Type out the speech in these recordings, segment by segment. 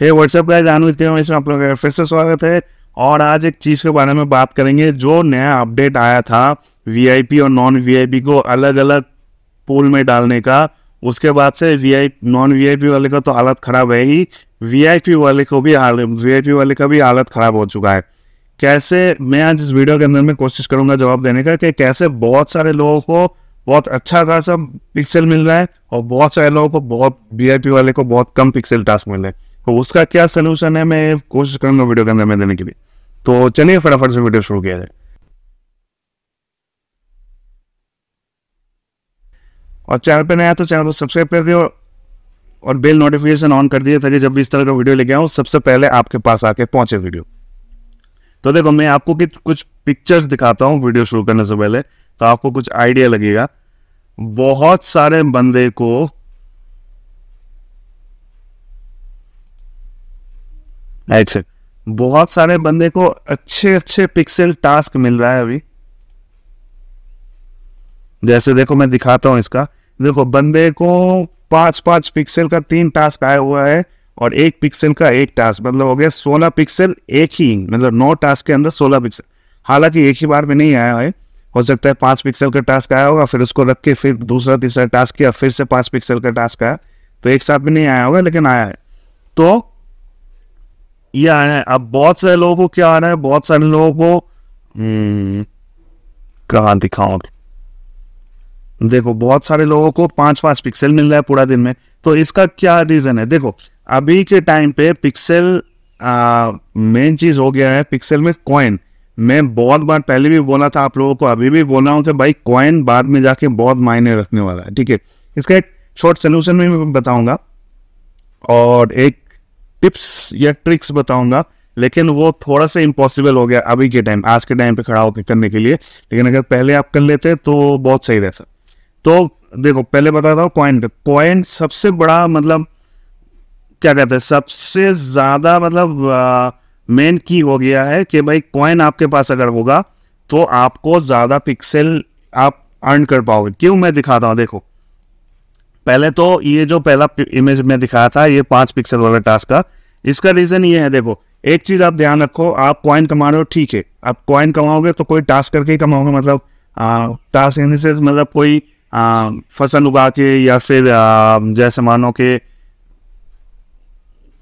हे WhatsApp guys, आनविद के में आप लोगों का फिर से स्वागत है। और आज एक चीज़ के बारे में बात करेंगे जो नया अपडेट आया था वीआईपी और नॉन वीआईपी को अलग अलग पूल में डालने का। उसके बाद से नॉन वीआईपी वाले का तो हालत ख़राब है ही, वीआईपी वाले को भी वीआईपी वाले का भी हालत ख़राब हो चुका है। कैसे, मैं आज इस वीडियो के अंदर में कोशिश करूँगा जवाब देने का कि कैसे बहुत सारे लोगों को बहुत अच्छा खासा पिक्सल मिल रहा है और बहुत सारे लोगों को बहुत वीआईपी वाले को बहुत कम पिक्सल टास्क मिल रहे हैं, तो उसका क्या सोल्यूशन है मैं कोशिश करूंगा वीडियो के अंदर में देने के लिए। तो चलिए फटाफट से वीडियो शुरू किया जाए। और चैनल पे नया तो चैनल को सब्सक्राइब कर दिया और बेल नोटिफिकेशन ऑन कर दिया ताकि जब भी इस तरह का वीडियो लेके आऊं सबसे पहले आपके पास आके पहुंचे वीडियो। तो देखो, मैं आपको कुछ पिक्चर्स दिखाता हूँ वीडियो शुरू करने से पहले, तो आपको कुछ आइडिया लगेगा। बहुत सारे बंदे को अच्छे अच्छे पिक्सल टास्क मिल रहा है अभी। जैसे देखो मैं दिखाता हूं इसका, देखो बंदे को 5-5 पिक्सल का 3 टास्क आया हुआ है और 1 पिक्सल का 1 टास्क, मतलब हो गया 16 पिक्सल एक ही, मतलब 9 टास्क के अंदर 16 पिक्सल। हालांकि एक ही बार में नहीं आया है, हो सकता है 5 पिक्सल का टास्क आया होगा, फिर उसको रख के फिर दूसरा तीसरा टास्क किया, फिर से 5 पिक्सल का टास्क आया, तो एक साथ में नहीं आया होगा लेकिन आया है, तो ये आना है। अब बहुत सारे लोगों को क्या आ रहा है, बहुत सारे लोगों को कहाँ दिखाऊं, देखो बहुत सारे लोगों को 5-5 पिक्सल मिल रहा है पूरा दिन में। तो इसका क्या रीजन है, देखो अभी के टाइम पे पिक्सल मेन चीज हो गया है, पिक्सल में कॉइन। मैं बहुत बार पहले भी बोला था आप लोगों को, अभी भी बोला हूँ कि भाई कॉइन बाद में जाके बहुत मायने रखने वाला है, ठीक है। इसका एक शॉर्ट सोल्यूशन में बताऊंगा और एक टिप्स या ट्रिक्स बताऊंगा, लेकिन वो थोड़ा सा इम्पॉसिबल हो गया अभी के टाइम, आज के टाइम पे खड़ा होकर करने के लिए, लेकिन अगर पहले आप कर लेते तो बहुत सही रहता। तो देखो पहले बताता हूँ कॉइन पे, कॉइन सबसे बड़ा, मतलब क्या कहते हैं, सबसे ज़्यादा मतलब मेन की हो गया है कि भाई कॉइन आपके पास अगर होगा तो आपको ज़्यादा पिक्सल आप अर्न कर पाओगे। क्यों, मैं दिखाता हूँ। देखो पहले तो ये जो पहला इमेज में दिखाया था ये 5 पिक्सल वाला टास्क का, इसका रीजन ये है, देखो एक चीज आप ध्यान रखो, आप कॉइन कमा रहे हो ठीक है, आप कॉइन कमाओगे तो कोई टास्क करके ही कमाओगे, मतलब टास्क इन द सेंस मतलब कोई फसल उगा के या फिर जैसे मानो के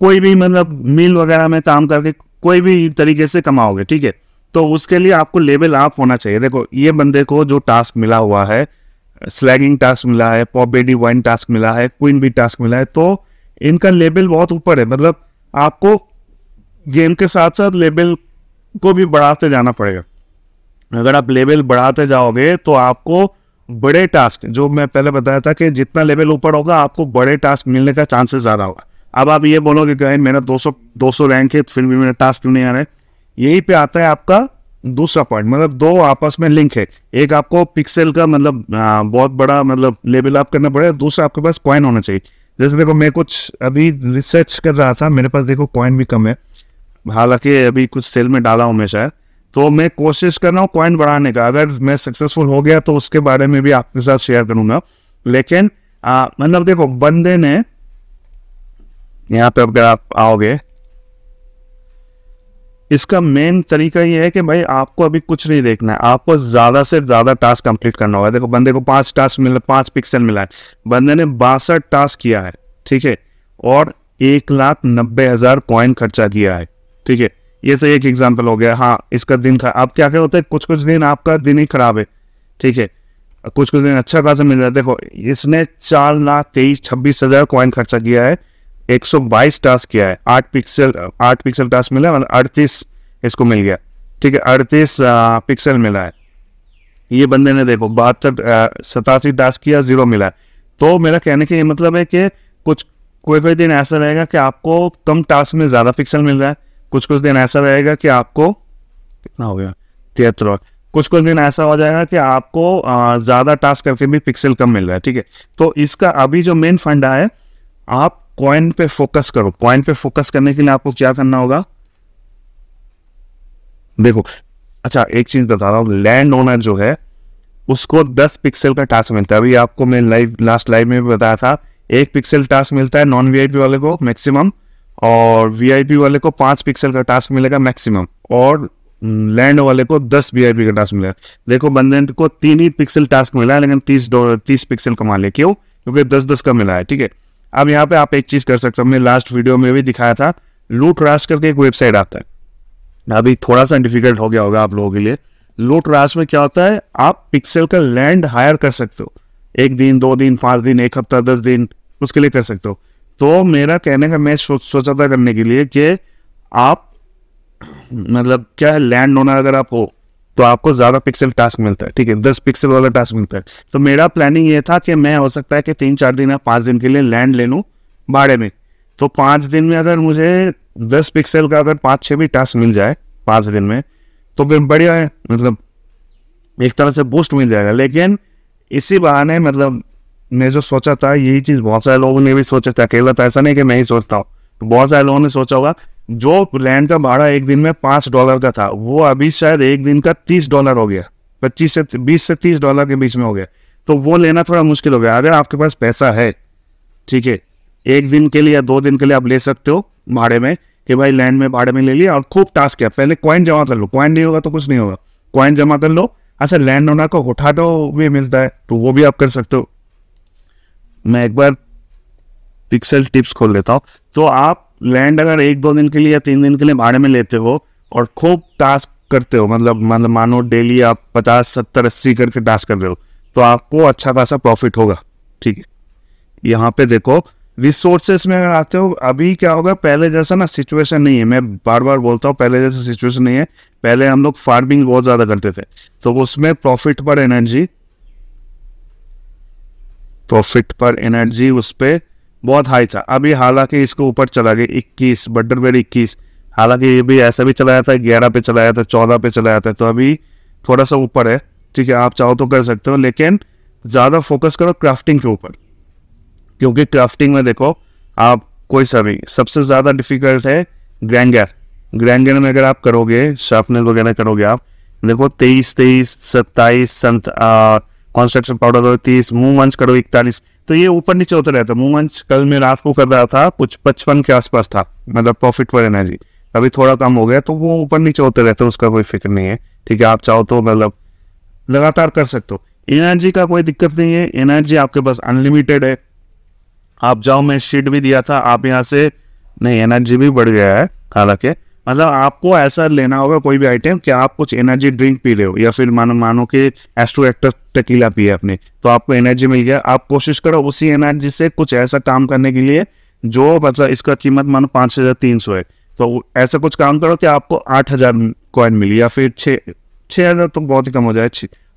कोई भी मतलब मिल वगैरह में काम करके कोई भी तरीके से कमाओगे, ठीक है। तो उसके लिए आपको लेवल अप होना चाहिए। देखो ये बंदे को जो टास्क मिला हुआ है, स्लैगिंग टास्क मिला है, पॉप बेडी वाइन टास्क मिला है, क्वीन बी टास्क मिला है, तो इनका लेवल बहुत ऊपर है, मतलब आपको गेम के साथ साथ लेवल को भी बढ़ाते जाना पड़ेगा। अगर आप लेवल बढ़ाते जाओगे तो आपको बड़े टास्क, जो मैं पहले बताया था कि जितना लेवल ऊपर होगा आपको बड़े टास्क मिलने का चांसेस ज़्यादा होगा। अब आप ये बोलोगे कि मेरा 200 रैंक है फिर भी मेरा टास्क क्यों नहीं आ रहा है, यही पे आता है आपका दूसरा पॉइंट, मतलब दो आपस में लिंक है। एक आपको पिक्सल का मतलब बहुत बड़ा मतलब लेवल अप करना पड़ेगा, दूसरा आपके पास कॉइन होना चाहिए। जैसे देखो मैं कुछ अभी रिसर्च कर रहा था, मेरे पास देखो कॉइन भी कम है, हालांकि अभी कुछ सेल में डाला हूँ मैं शायद, तो मैं कोशिश कर रहा हूँ कॉइन बढ़ाने का। अगर मैं सक्सेसफुल हो गया तो उसके बारे में भी आपके साथ शेयर करूँगा। लेकिन मतलब देखो बंदे ने यहाँ पे अगर आप आओगे, इसका मेन तरीका ये है कि भाई आपको अभी कुछ नहीं देखना है, आपको ज़्यादा से ज़्यादा टास्क कंप्लीट करना होगा। देखो बंदे को 5 टास्क मिला, 5 पिक्सल मिला है, बंदे ने 62 टास्क किया है, ठीक है, और 1,90,000 कॉइन खर्चा किया है, ठीक है। ये तो एक एग्जांपल हो गया। हाँ इसका दिन खराब, अब क्या क्या होता है, कुछ दिन आपका दिन ही खराब है, ठीक है, कुछ दिन अच्छा खासा मिल रहा है। देखो इसने 4,23,26,000 कॉइन खर्चा किया है, 122 टास्क किया है, 8 पिक्सल टास्क मिला, मतलब 38 इसको मिल गया, ठीक है, 38 पिक्सल मिला है। ये बंदे ने देखो 87 टास्क किया, 0 मिला है। तो मेरा कहने का ये मतलब है कि कोई दिन ऐसा रहेगा कि आपको कम टास्क में ज़्यादा पिक्सल मिल रहा है, कुछ दिन ऐसा रहेगा कि आपको कितना हो गया 73, कुछ दिन ऐसा हो जाएगा कि आपको ज़्यादा टास्क करके भी पिक्सल कम मिल रहा है, ठीक है। तो इसका अभी जो मेन फंडा है, आप कॉइन पे फोकस करो। कॉइन पे फोकस करने के लिए आपको क्या करना होगा, देखो अच्छा एक चीज बता रहा हूँ, लैंड ओनर जो है उसको 10 पिक्सल का टास्क मिलता है। अभी आपको मैं लास्ट लाइव में भी बताया था, 1 पिक्सल टास्क मिलता है नॉन वीआईपी वाले को मैक्सिमम, और वीआईपी वाले को 5 पिक्सल का टास्क मिलेगा मैक्सिमम, और लैंड वाले को 10 वीआईपी का टास्क मिलेगा। देखो बंदे को 3 ही पिक्सल टास्क मिला है लेकिन 30 पिक्सल कमा लिया। क्यों? क्योंकि 10-10 का मिला है। ठीक है, अब यहाँ पे आप एक चीज कर सकते हो, हमने लास्ट वीडियो में भी दिखाया था, लूट रास करके एक वेबसाइट आता है, अभी थोड़ा सा डिफिकल्ट हो गया होगा आप लोगों के लिए। लूट रास में क्या होता है, आप पिक्सल का लैंड हायर कर सकते हो, 1 दिन 2 दिन 5 दिन 1 हफ्ता 10 दिन उसके लिए कर सकते हो। तो मेरा कहने का, मैं सोचा था करने के लिए कि आप मतलब क्या है, लैंड ओनर अगर आप हो तो आपको ज़्यादा पिक्सल टास्क मिलता है। ठीक है, 10 पिक्सल वाला टास्क मिलता है। तो मेरा प्लानिंग ये था कि मैं हो सकता है कि 3-4 दिन या 5 दिन के लिए लैंड ले लूँ भाड़े में। तो 5 दिन में अगर मुझे 10 पिक्सल का अगर 5-6 भी टास्क मिल जाए 5 दिन में तो बढ़िया है, मतलब एक तरह से बूस्ट मिल जाएगा। लेकिन इसी बहाने मतलब मैं जो सोचा था, यही चीज़ बहुत सारे लोगों ने भी सोचा था, अकेला तो ऐसा नहीं कि मैं ही सोचता हूँ, तो बहुत सारे लोगों ने सोचा होगा। जो लैंड का भाड़ा 1 दिन में $5 का था, वो अभी शायद 1 दिन का $30 हो गया, 20 से 30 डॉलर के बीच में हो गया। तो वो लेना थोड़ा मुश्किल हो गया। अगर आपके पास पैसा है, ठीक है, 1 दिन के लिए या 2 दिन के लिए आप ले सकते हो भाड़े में, कि भाई लैंड में भाड़े में ले लिया और खूब टास्क किया। पहले कॉइन जमा कर लो, कॉइन नहीं होगा तो कुछ नहीं होगा, कॉइन जमा कर लो। अच्छा, लैंड ओनर को उठाटो भी मिलता है, तो वो भी आप कर सकते हो। मैं एक बार पिक्सल टिप्स खोल लेता हूँ। तो आप लैंड अगर 1-2 दिन के लिए या 3 दिन के लिए भाड़े में लेते हो और खूब टास्क करते हो, मतलब मानो डेली आप 50, 70, 80 करके टास्क कर रहे हो, तो आपको अच्छा खासा प्रॉफिट होगा। ठीक है, यहाँ पे देखो रिसोर्सेस में अगर आते हो, अभी क्या होगा, पहले जैसा ना सिचुएशन नहीं है। मैं बार बार बोलता हूँ, पहले जैसा सिचुएशन नहीं है। पहले हम लोग फार्मिंग बहुत ज़्यादा करते थे, तो उसमें प्रॉफिट पर एनर्जी उस पर बहुत हाई था। अभी हालांकि इसको ऊपर चला गया 21, बटरबेरी 21, हालांकि ये भी ऐसा भी चलाया था, 11 पे चलाया था, 14 पे चलाया था, तो अभी थोड़ा सा ऊपर है। ठीक है, आप चाहो तो कर सकते हो, लेकिन ज़्यादा फोकस करो क्राफ्टिंग के ऊपर, क्योंकि क्राफ्टिंग में देखो आप कोई सा भी, सबसे ज़्यादा डिफिकल्ट है ग्रैंगर में। अगर आप करोगे शार्पनर वगैरह करोगे, आप देखो 23, 27, कॉन्स्ट्रक्शन पाउडर 30, मूवमेंट्स करो 41, तो ये ऊपर नीचे होता रहता है। मूवमेंट्स कल मैं रात को कर रहा था, कुछ 55 के आसपास था, मतलब प्रॉफिट पर एनर्जी। अभी थोड़ा कम हो गया, तो वो ऊपर नीचे होते रहते हैं, उसका कोई फिक्र नहीं है। ठीक है, आप चाहो तो मतलब लगातार कर सकते हो। एनर्जी का कोई दिक्कत नहीं है, एनर्जी आपके पास अनलिमिटेड है। आप जाओ, मैं शीट भी दिया था, आप यहाँ से नहीं, एनर्जी भी बढ़ गया है हालांकि। मतलब आपको ऐसा लेना होगा कोई भी आइटम कि आप कुछ एनर्जी ड्रिंक पी रहे हो, या फिर मानो कि एस्ट्रो एक्टर टकीला पिए आपने, तो आपको एनर्जी मिल गया। आप कोशिश करो उसी एनर्जी से कुछ ऐसा काम करने के लिए जो मतलब इसका कीमत मानो 5300 है, तो ऐसा कुछ काम करो कि आपको 8000 कॉइन मिली, या फिर 6000 तो बहुत ही कम हो जाए,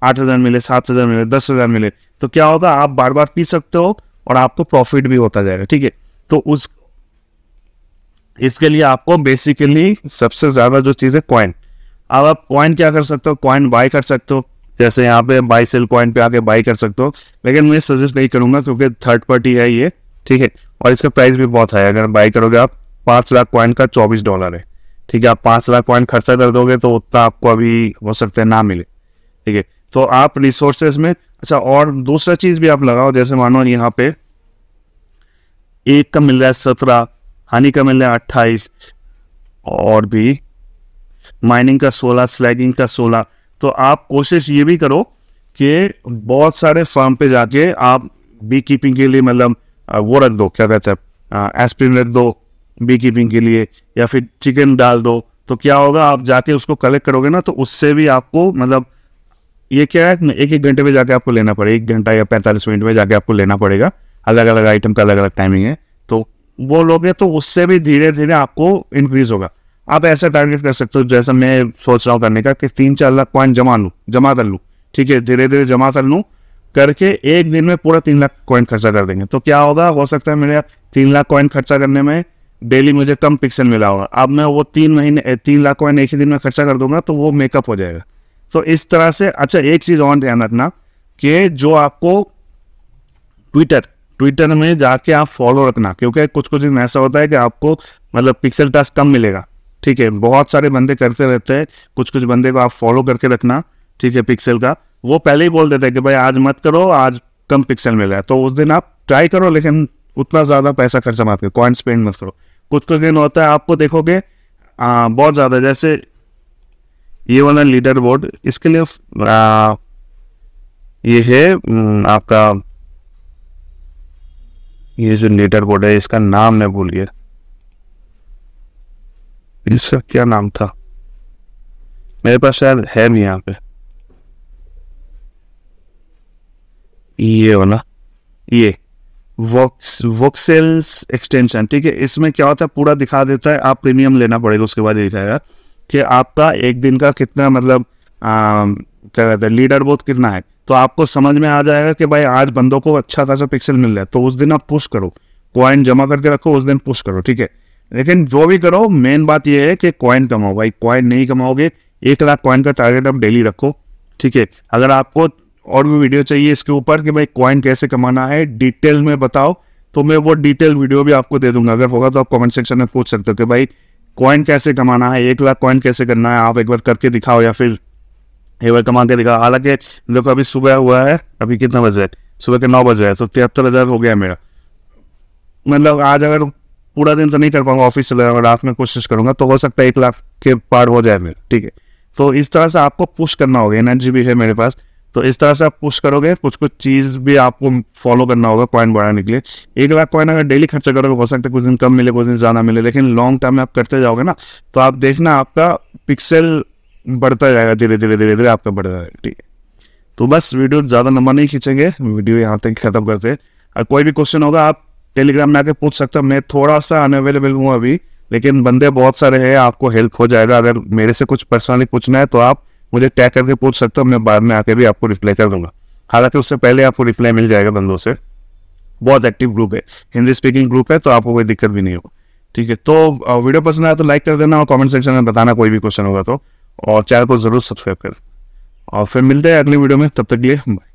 8000 मिले, 7000 मिले, 10000 मिले। तो क्या होगा, आप बार बार पी सकते हो और आपको प्रॉफिट भी होता जाएगा। ठीक है, तो उस इसके लिए आपको बेसिकली सबसे ज़्यादा जो चीज़ है कॉइन। अब आप कॉइन क्या कर सकते हो, कॉइन बाई कर सकते हो, जैसे यहाँ पे बाई सेल कॉइन पे आके बाई कर सकते हो, लेकिन मैं सजेस्ट नहीं करूँगा क्योंकि थर्ड पार्टी है ये। ठीक है, और इसका प्राइस भी बहुत हाई है। अगर बाई करोगे आप 5 लाख कॉइन का $24 है। ठीक है, आप 5 लाख कॉइन खर्चा कर दोगे तो उतना आपको अभी हो सकता है ना मिले। ठीक है, तो आप रिसोर्सेज में अच्छा, और दूसरा चीज़ भी आप लगाओ, जैसे मानो यहाँ पे एक का मिल रहा है 17, हानि का मिल रहा है 28, और भी माइनिंग का 16, स्लैगिंग का 16। तो आप कोशिश ये भी करो कि बहुत सारे फार्म पे जाके आप बी कीपिंग के लिए मतलब वो रख दो, क्या कहते हैं, एस्पिरिन रख दो बी कीपिंग के लिए, या फिर चिकन डाल दो। तो क्या होगा, आप जाके उसको कलेक्ट करोगे ना, तो उससे भी आपको मतलब ये क्या है, 1-1 घंटे में जाके आपको लेना पड़ेगा, 1 घंटा या 45 मिनट में जाके आपको लेना पड़ेगा। अलग अलग आइटम का अलग अलग टाइमिंग है, तो वो लोगे तो उससे भी धीरे धीरे आपको इंक्रीज होगा। आप ऐसा टारगेट कर सकते हो, जैसा मैं सोच रहा हूँ करने का, कि 3-4 लाख कॉइन जमा कर लूँ। ठीक है, धीरे धीरे जमा कर लूँ करके 1 दिन में पूरा 3 लाख कॉइन खर्चा कर देंगे। तो क्या होगा, हो सकता है मेरे 3 लाख कॉइन खर्चा करने में डेली मुझे कम पिक्सल मिला होगा, अब मैं वो 3 लाख कॉइन 1 ही दिन में खर्चा कर दूंगा, तो वो मेकअप हो जाएगा। तो इस तरह से अच्छा, एक चीज़ और ध्यान रखना कि जो आपको ट्विटर में जाके आप फॉलो रखना, क्योंकि कुछ दिन ऐसा होता है कि आपको मतलब पिक्सल टास्क कम मिलेगा। ठीक है, बहुत सारे बंदे करते रहते हैं, कुछ बंदे को आप फॉलो करके रखना। ठीक है, पिक्सल का वो पहले ही बोल देते हैं कि भाई आज मत करो, आज कम पिक्सल मिल रहा है, तो उस दिन आप ट्राई करो, लेकिन उतना ज़्यादा पैसा खर्चा मत करो, कॉइन स्पेंड मत करो। कुछ दिन होता है आपको देखोगे बहुत ज़्यादा, जैसे ये वाला लीडर बोर्ड, इसके लिए ये है आपका, ये जो लीडर बोर्ड है इसका नाम मैं भूल गया, इसका क्या नाम था, मेरे पास शायद है नहीं यहाँ पे, ये वाला, ये वोक्सेल्स एक्सटेंशन, ठीक है। इसमें क्या होता है पूरा दिखा देता है, आप प्रीमियम लेना पड़ेगा, उसके बाद दिखाएगा कि आपका एक दिन का कितना मतलब क्या कहते हैं लीडर बोर्ड कितना है, तो आपको समझ में आ जाएगा कि भाई आज बंदों को अच्छा खासा पिक्सल मिल रहा है, तो उस दिन आप पुश करो, कॉइन जमा करके रखो, उस दिन पुश करो, ठीक है। लेकिन जो भी करो मेन बात यह है कि कॉइन कमाओ भाई, कॉइन नहीं कमाओगे 1,00,000 कॉइन का टारगेट आप डेली रखो, ठीक है। अगर आपको और भी वीडियो चाहिए इसके ऊपर कि भाई कॉइन कैसे कमाना है डिटेल में बताओ, तो मैं वो डिटेल वीडियो भी आपको दे दूंगा, अगर होगा तो आप कमेंट सेक्शन में पूछ सकते हो कि भाई कॉइन कैसे कमाना है, 1,00,000 कॉइन कैसे करना है, आप एक बार करके दिखाओ या फिर एक बार कमा के दिखाओ। हालांकि देखो अभी सुबह हुआ है, अभी कितना बजे है, सुबह के 9 बजे है, तो 73,000 हो गया मेरा, मतलब आज अगर पूरा दिन तो नहीं कर पाऊंगा, ऑफिस चला जाऊंगा, रात में कोशिश करूंगा, तो हो सकता है 1,00,000 के पार हो जाए मेरा, ठीक है। तो इस तरह से आपको पुश करना होगा, एनर्जी भी है मेरे पास, तो इस तरह से आप पुश करोगे, कुछ कुछ चीज़ भी आपको फॉलो करना होगा कॉइन बढ़ाने के लिए। 1,00,000 कॉइन अगर डेली खर्चा करोगे हो सकता है कुछ दिन कम मिले कुछ दिन ज़्यादा मिले, लेकिन लॉन्ग टर्म में आप करते जाओगे ना, तो आप देखना आपका पिक्सल बढ़ता जाएगा, धीरे धीरे धीरे धीरे आपका बढ़ता जाएगा, ठीक है। तो बस वीडियो ज़्यादा लंबा नहीं खींचेंगे, वीडियो यहाँ तक खत्म करते हैं। और कोई भी क्वेश्चन होगा आप टेलीग्राम में आके पूछ सकते हो, मैं थोड़ा सा अनअवेलेबल हूँ अभी, लेकिन बंदे बहुत सारे हैं, आपको हेल्प हो जाएगा। अगर मेरे से कुछ पर्सनली पूछना है तो आप मुझे टैग करके पूछ सकते हो, मैं बाद में आके भी आपको रिप्लाई कर दूंगा, हालांकि उससे पहले आपको रिप्लाई मिल जाएगा बंदों से। बहुत एक्टिव ग्रुप है, हिंदी स्पीकिंग ग्रुप है, तो आपको कोई दिक्कत भी नहीं होगी, ठीक है। तो वीडियो पसंद आया तो लाइक कर देना और कमेंट सेक्शन में बताना कोई भी क्वेश्चन होगा तो, और चैनल को जरूर सब्सक्राइब करें, और फिर मिलते हैं अगली वीडियो में, तब तक के लिए बाय।